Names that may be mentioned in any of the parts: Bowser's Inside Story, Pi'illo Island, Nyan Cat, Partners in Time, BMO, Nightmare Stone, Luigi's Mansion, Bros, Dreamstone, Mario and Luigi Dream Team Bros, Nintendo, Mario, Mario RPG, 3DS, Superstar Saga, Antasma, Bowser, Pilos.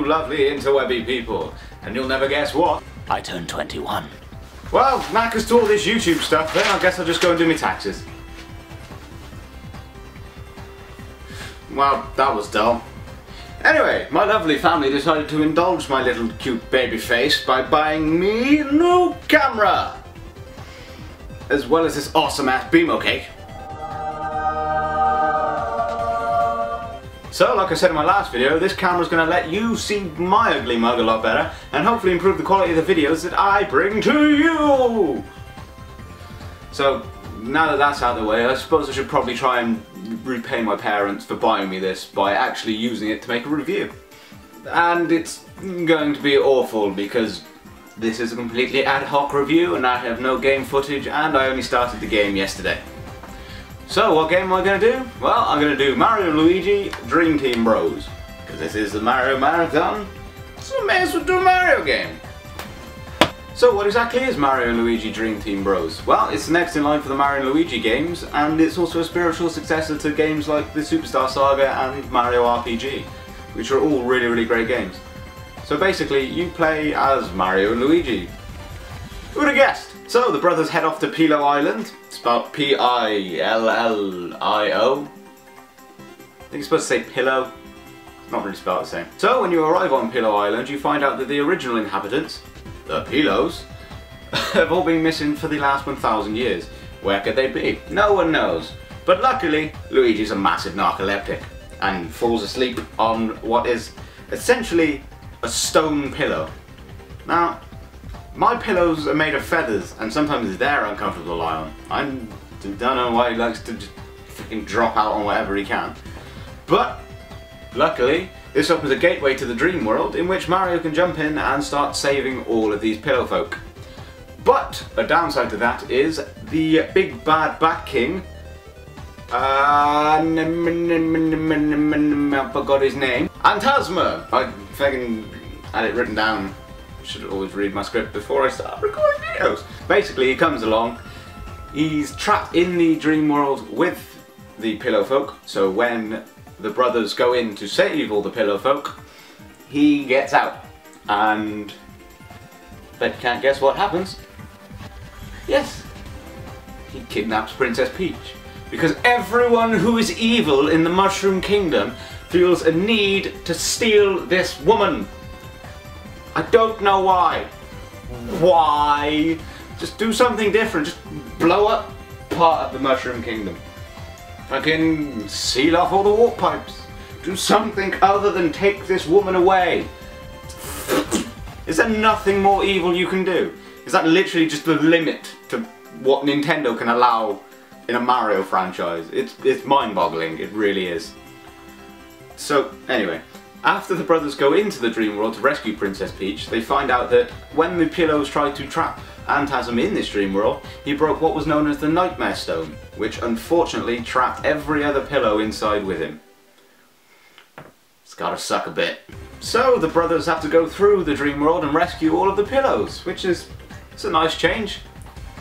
you lovely interwebby people. And you'll never guess what? I turned 21. Well, Mac has taught all this YouTube stuff, then I guess I'll just go and do my taxes. Well, that was dull. Anyway, my lovely family decided to indulge my little cute baby face by buying me a new camera! As well as this awesome ass BMO cake. So, like I said in my last video, this camera's going to let you see my ugly mug a lot better and hopefully improve the quality of the videos that I bring to you! So, now that that's out of the way, I suppose I should probably try and repay my parents for buying me this by actually using it to make a review. And it's going to be awful because this is a completely ad hoc review and I have no game footage and I only started the game yesterday. So what game am I going to do? Well, I'm going to do Mario and Luigi Dream Team Bros. Because this is the Mario Marathon, so I may as well do a Mario game. So what exactly is Mario and Luigi Dream Team Bros? Well, it's the next in line for the Mario and Luigi games, and it's also a spiritual successor to games like the Superstar Saga and Mario RPG, which are all really, really great games. So basically, you play as Mario and Luigi. Who would have guessed? So, the brothers head off to Pi'illo Island. It's about P-I-L-L-I-O. I think it's supposed to say pillow. It's not really spelled the same. So, when you arrive on Pi'illo Island, you find out that the original inhabitants, the Pilos, have all been missing for the last 1,000 years. Where could they be? No one knows. But luckily, Luigi's a massive narcoleptic and falls asleep on what is essentially a stone pillow. Now, my pillows are made of feathers, and sometimes they're uncomfortable to lie on. I don't know why he likes to just fucking drop out on whatever he can. But, luckily, this opens a gateway to the dream world in which Mario can jump in and start saving all of these pillow folk. But, a downside to that is the big bad Bat King. I forgot his name. Antasma! I fucking had it written down. Should always read my script before I start recording videos. Basically, he comes along, he's trapped in the dream world with the pillow folk, so when the brothers go in to save all the pillow folk, he gets out. And bet you can't guess what happens. Yes, he kidnaps Princess Peach. Because everyone who is evil in the Mushroom Kingdom feels a need to steal this woman. I don't know why. Why? Just do something different. Just blow up part of the Mushroom Kingdom. Fucking seal off all the warp pipes. Do something other than take this woman away. Is there nothing more evil you can do? Is that literally just the limit to what Nintendo can allow in a Mario franchise? It's mind-boggling. It really is. So, anyway. After the brothers go into the dream world to rescue Princess Peach, they find out that when the Pilos tried to trap Antasm in this dream world, he broke what was known as the Nightmare Stone, which unfortunately trapped every other pillow inside with him. It's gotta suck a bit. So the brothers have to go through the dream world and rescue all of the Pilos, which is a nice change.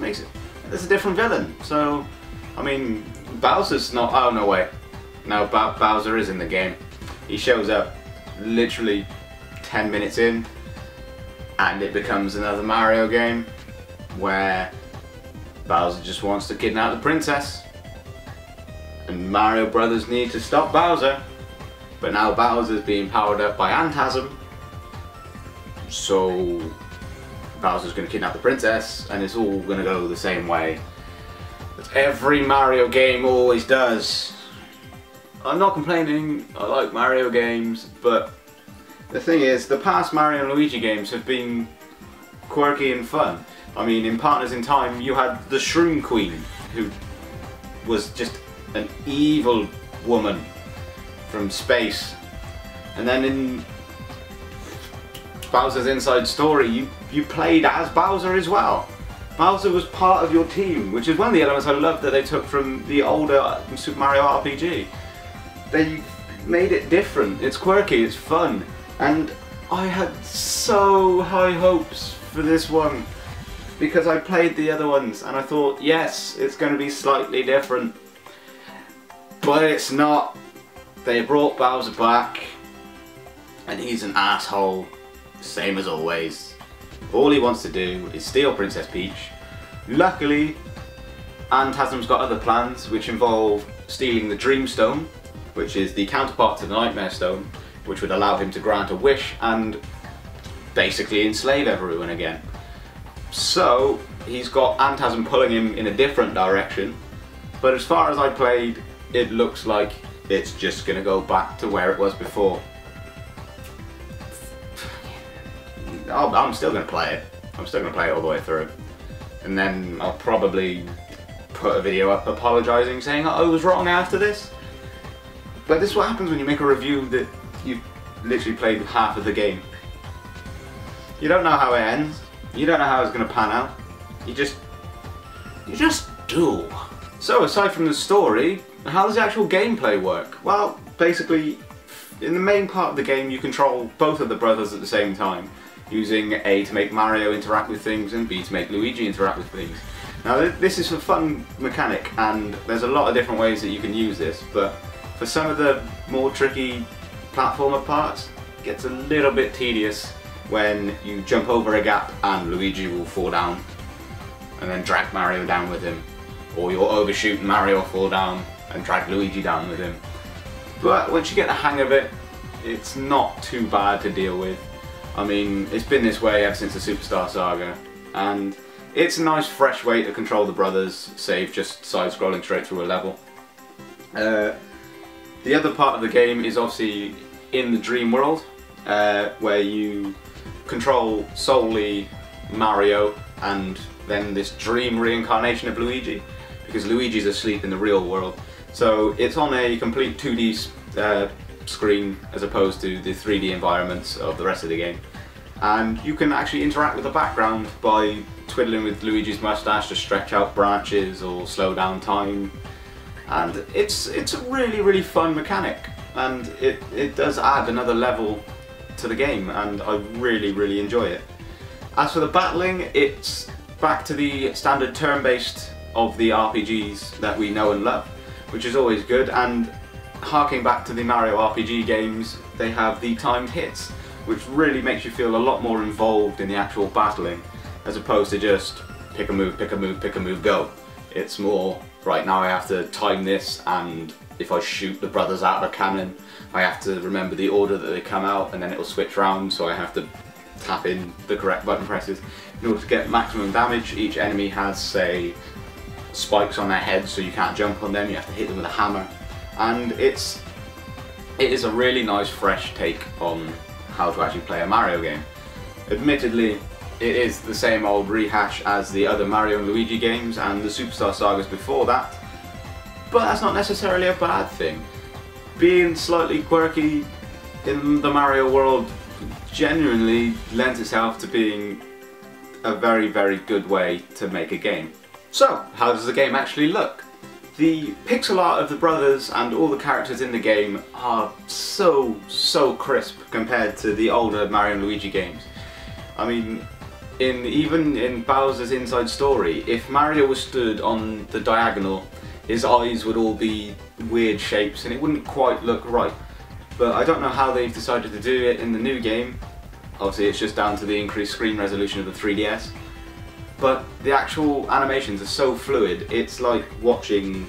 Makes it. It's a different villain. So, I mean, Bowser's not. Oh no way. No, Bowser is in the game. He shows up literally 10 minutes in, and it becomes another Mario game where Bowser just wants to kidnap the princess and Mario Brothers need to stop Bowser, but now Bowser's being powered up by Antasm, so Bowser's going to kidnap the princess and it's all going to go the same way that every Mario game always does. I'm not complaining, I like Mario games, but the thing is, the past Mario and Luigi games have been quirky and fun. I mean, in Partners in Time, you had the Shroom Queen, who was just an evil woman from space. And then in Bowser's Inside Story, you played as Bowser as well. Bowser was part of your team, which is one of the elements I loved that they took from the older Super Mario RPG. They made it different, it's quirky, it's fun, and I had so high hopes for this one because I played the other ones and I thought, yes, it's going to be slightly different, but it's not. They brought Bowser back and he's an asshole, same as always. All he wants to do is steal Princess Peach. Luckily, Antasma's got other plans which involve stealing the Dreamstone, which is the counterpart to the Nightmare Stone, which would allow him to grant a wish and basically enslave everyone again. So he's got Antasma pulling him in a different direction, but as far as I played, it looks like it's just gonna go back to where it was before. I'm still gonna play it. I'm still gonna play it all the way through. And then I'll probably put a video up apologising, saying I was wrong after this. But this is what happens when you make a review that you've literally played half of the game. You don't know how it ends. You don't know how it's gonna pan out. You just do. So aside from the story, how does the actual gameplay work? Well, basically, in the main part of the game, you control both of the brothers at the same time, using A to make Mario interact with things and B to make Luigi interact with things. Now this is a fun mechanic and there's a lot of different ways that you can use this, but for some of the more tricky platformer parts, it gets a little bit tedious when you jump over a gap and Luigi will fall down and then drag Mario down with him, or you'll overshoot and Mario will fall down and drag Luigi down with him. But once you get the hang of it, it's not too bad to deal with. I mean, it's been this way ever since the Superstar Saga, and it's a nice fresh way to control the brothers, save just side-scrolling straight through a level. The other part of the game is obviously in the dream world, where you control solely Mario and then this dream reincarnation of Luigi, because Luigi's asleep in the real world. So it's on a complete 2D screen as opposed to the 3D environments of the rest of the game, and you can actually interact with the background by twiddling with Luigi's mustache to stretch out branches or slow down time, and it's a really fun mechanic, and it does add another level to the game, and I really enjoy it. As for the battling, it's back to the standard turn-based of the RPGs that we know and love, which is always good, and harking back to the Mario RPG games, they have the timed hits, which really makes you feel a lot more involved in the actual battling, as opposed to just pick a move, pick a move, pick a move, go. It's more, right now I have to time this, and if I shoot the brothers out of a cannon, I have to remember the order that they come out, and then it'll switch round, so I have to tap in the correct button presses. In order to get maximum damage, each enemy has, say, spikes on their head, so you can't jump on them, you have to hit them with a hammer. And it is a really nice fresh take on how to actually play a Mario game. Admittedly, it is the same old rehash as the other Mario and Luigi games and the Superstar Sagas before that, but that's not necessarily a bad thing. Being slightly quirky in the Mario world genuinely lends itself to being a very good way to make a game. So, how does the game actually look? The pixel art of the brothers and all the characters in the game are so crisp compared to the older Mario and Luigi games. I mean, even in Bowser's Inside Story, if Mario was stood on the diagonal, his eyes would all be weird shapes and it wouldn't quite look right. But I don't know how they've decided to do it in the new game. Obviously it's just down to the increased screen resolution of the 3DS. But the actual animations are so fluid, it's like watching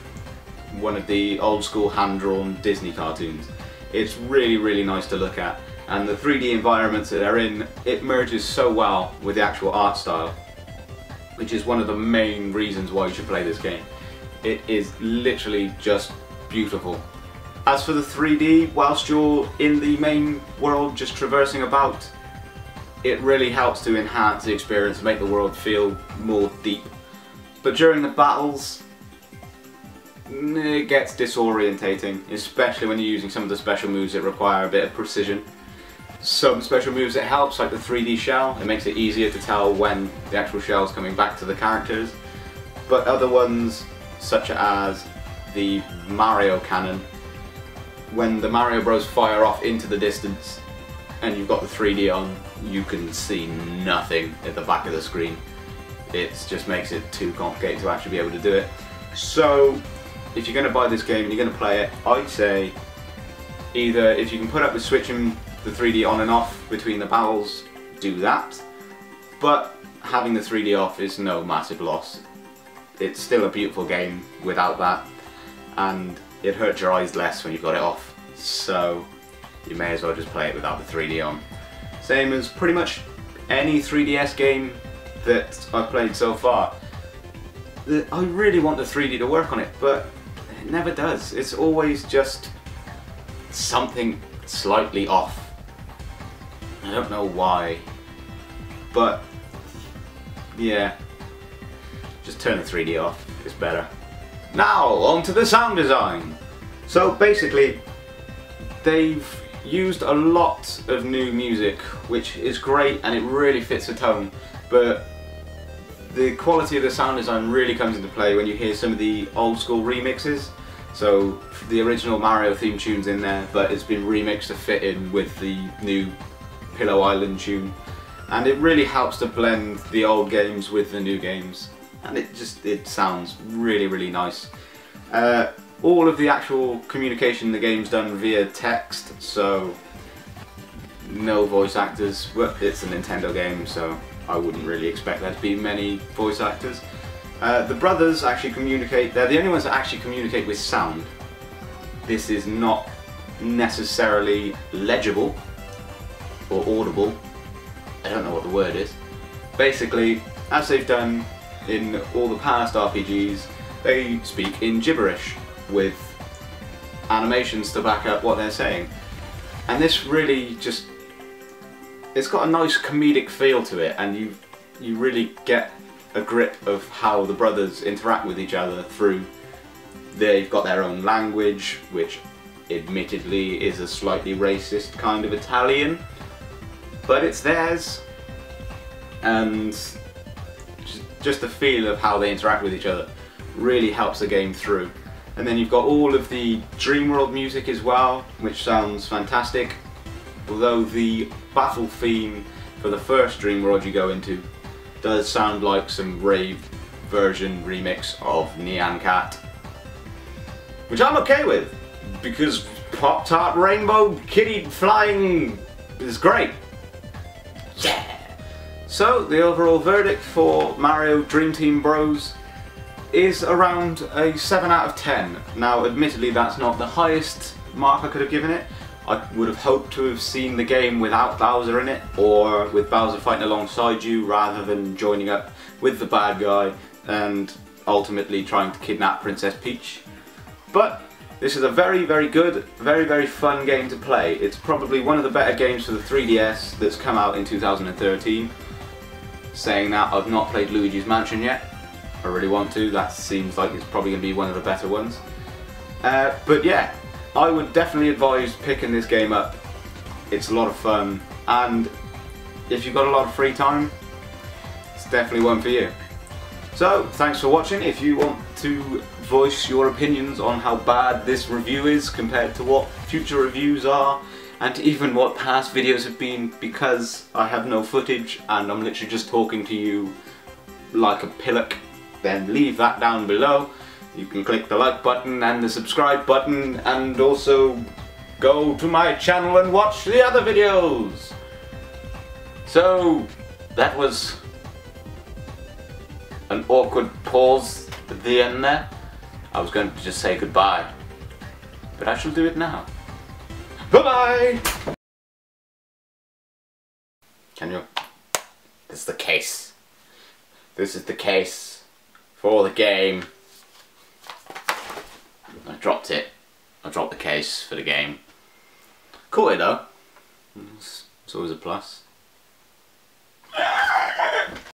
one of the old school hand-drawn Disney cartoons. It's really nice to look at, and the 3D environments that they're in, it merges so well with the actual art style, which is one of the main reasons why you should play this game. It is literally just beautiful. As for the 3D, whilst you're in the main world just traversing about, it really helps to enhance the experience and make the world feel more deep. But during the battles, it gets disorientating, especially when you're using some of the special moves that require a bit of precision. Some special moves it helps, like the 3D shell, it makes it easier to tell when the actual shell is coming back to the characters. But other ones, such as the Mario cannon, when the Mario Bros fire off into the distance, and you've got the 3D on, you can see nothing at the back of the screen. It just makes it too complicated to actually be able to do it. So if you're going to buy this game and you're going to play it, I'd say either if you can put up with switching the 3D on and off between the battles, do that. But having the 3D off is no massive loss. It's still a beautiful game without that, and it hurts your eyes less when you've got it off, so you may as well just play it without the 3D on. Same as pretty much any 3DS game that I've played so far. I really want the 3D to work on it, but it never does. It's always just something slightly off. I don't know why, but yeah, just turn the 3D off, it's better. Now, on to the sound design. So basically, they've used a lot of new music, which is great and it really fits the tone, but the quality of the sound design really comes into play when you hear some of the old school remixes. So the original Mario theme tune's in there, but it's been remixed to fit in with the new Pi'illo Island tune, and it really helps to blend the old games with the new games, and it sounds really, really nice. All of the actual communication in the game's done via text, so no voice actors. Well, it's a Nintendo game, so I wouldn't really expect there to be many voice actors. The brothers actually communicate. They're the only ones that actually communicate with sound. This is not necessarily legible or audible. I don't know what the word is. Basically, as they've done in all the past RPGs, they speak in gibberish with animations to back up what they're saying. And this really just, it's got a nice comedic feel to it, and you really get a grip of how the brothers interact with each other through, they've got their own language, which admittedly is a slightly racist kind of Italian, but it's theirs, and just the feel of how they interact with each other really helps the game through. And then you've got all of the Dreamworld music as well, which sounds fantastic, although the battle theme for the first Dreamworld you go into does sound like some rave version remix of Nyan Cat, which I'm okay with, because Pop-Tart Rainbow Kitty Flying is great. Yeah! So the overall verdict for Mario Dream Team Bros is around a 7 out of 10. Now admittedly that's not the highest mark I could have given it. I would have hoped to have seen the game without Bowser in it, or with Bowser fighting alongside you rather than joining up with the bad guy and ultimately trying to kidnap Princess Peach. But this is a very, very good, very, very fun game to play. It's probably one of the better games for the 3DS that's come out in 2013. Saying that, I've not played Luigi's Mansion yet. I really want to. That seems like it's probably going to be one of the better ones. But yeah, I would definitely advise picking this game up. It's a lot of fun, and if you've got a lot of free time, it's definitely one for you. So, thanks for watching. If you want to voice your opinions on how bad this review is compared to what future reviews are, and even what past videos have been, because I have no footage and I'm literally just talking to you like a pillock, then leave that down below. You can click the like button and the subscribe button, and also go to my channel and watch the other videos. So that was an awkward pause at the end there. I was going to just say goodbye, but I shall do it now. Bye-bye! Can you? This is the case. This is the case for the game. I dropped it. I dropped the case for the game. Caught it though. It's always a plus.